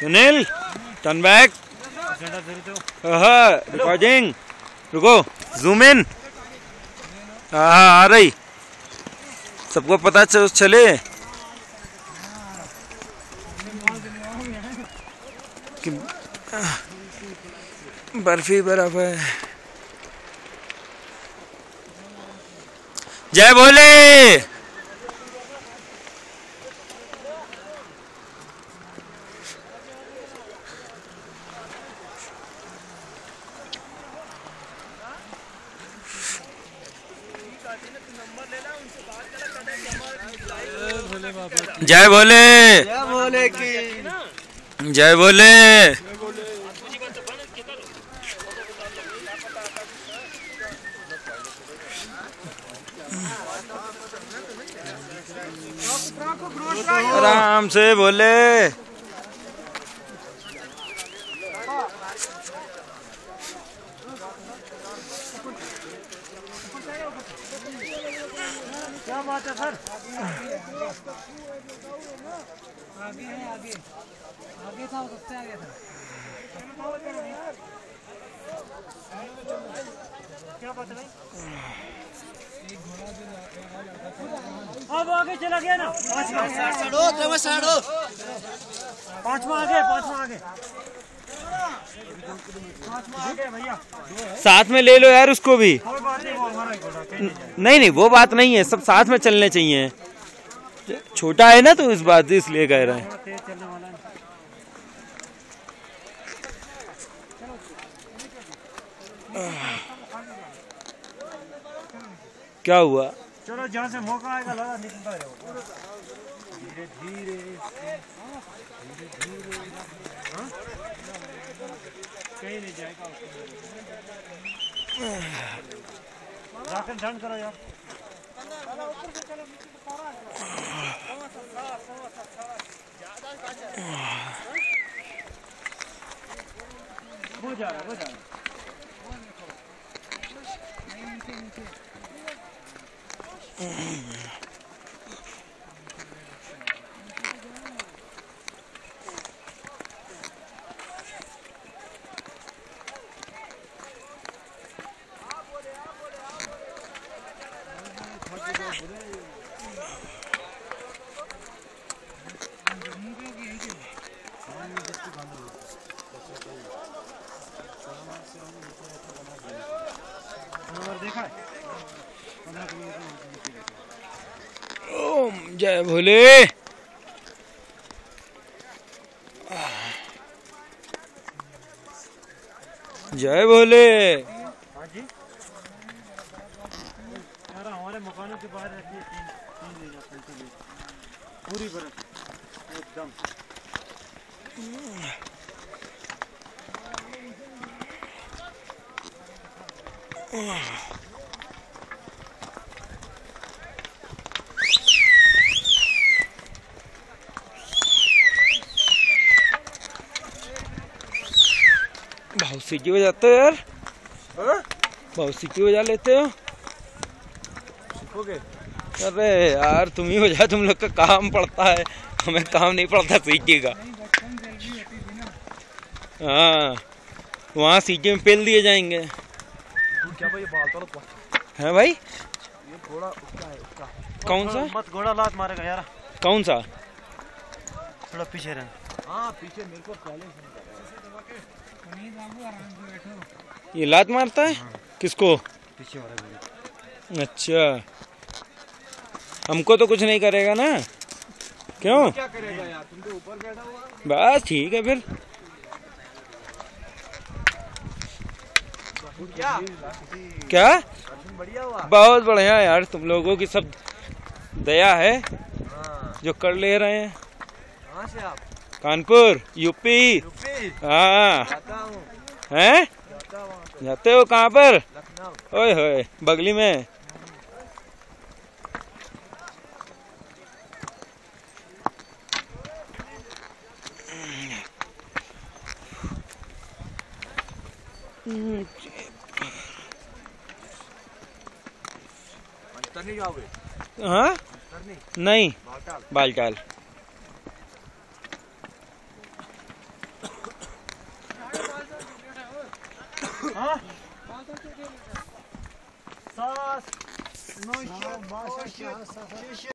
Sunil turn back, recording, रुको, zoom in, आ रही, सबको पता चले। बर्फी बर्फ है। जय भोले। जय भोले। जय भोले की। जय भोले। आराम से बोले। क्या बात है सर, आगे है, आगे आगे था, सबसे आगे था। क्या बात है भाई, अब आगे चला गया ना, पांचवा आगे भैया, साथ में ले लो यार उसको भी। नहीं, वो बात नहीं है, सब साथ में चलने चाहिए। छोटा है ना तो इस बात इसलिए कह रहा है। क्या हुआ, चलो जहाँ से मौका आएगा लगा निकलता है, धीरे धीरे कहीं नहीं जाएगा। करो यार, जय भोले। जय भोले। हमारे मकानों के बाहर रहती है पूरी बर्फ एकदम। बहुत सीखी बजाते हो यार, बहुत सीखी बजा लेते हो। अरे यार तुम ही बजा, तुम लोग का काम पड़ता है, हमें काम नहीं पड़ता सीखी का। हाँ वहाँ सीखे में पेल दिए जाएंगे। क्या भाई बाल है भाई, ये घोड़ा उसका कौन सा, मत घोड़ा लात मारेगा यार। कौन सा, थोड़ा पीछे रहना। हाँ पीछे मेरे को ये लात मारता है। हाँ। किसको पीछे वाले। अच्छा हमको तो कुछ नहीं करेगा ना, क्यों क्या करेगा यार, तुम तो ऊपर बैठा हुआ। बस ठीक है फिर, क्या बढ़िया हुआ, बहुत बढ़िया यार, तुम लोगों की सब दया है। हाँ। जो कर ले रहे हैं। कहाँ से आप, कानपुर यूपी। हाँ हैं, जाते हो कहाँ पर, ओए होए बगली में। हाँ नहीं, बालटाल। हाँ